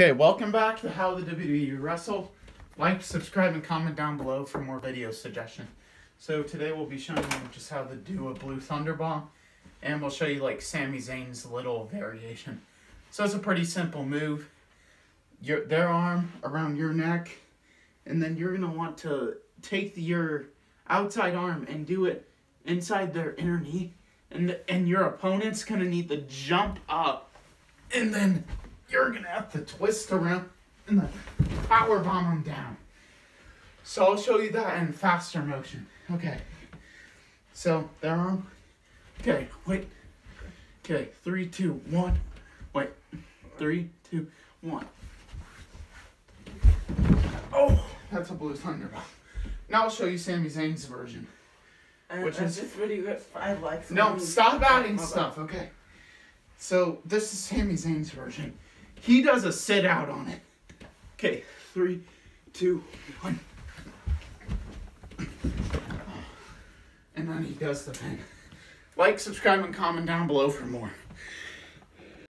Okay, welcome back to How the WWE Wrestle. Like, subscribe, and comment down below for more video suggestions. So today we'll be showing you just how to do a Blue Thunder Bomb, and we'll show you like Sami Zayn's little variation. So it's a pretty simple move. Their arm around your neck, and then you're gonna want to take your outside arm and do it inside their inner knee, and your opponent's gonna need to jump up, and then you're gonna have to twist around and then power bomb them down. So I'll show you that in faster motion. Okay. So their arm. Okay, wait. Okay, 3, 2, 1. Wait. 3, 2, 1. Oh, that's a Blue Thunder Bomb. Now I'll show you Sami Zayn's version. Which is just really good. I like Sami. No, stop adding stuff, okay. So this is Sami Zayn's version. He does a sit out on it. Okay, 3, 2, 1. And then he does the pin. Like, subscribe, and comment down below for more.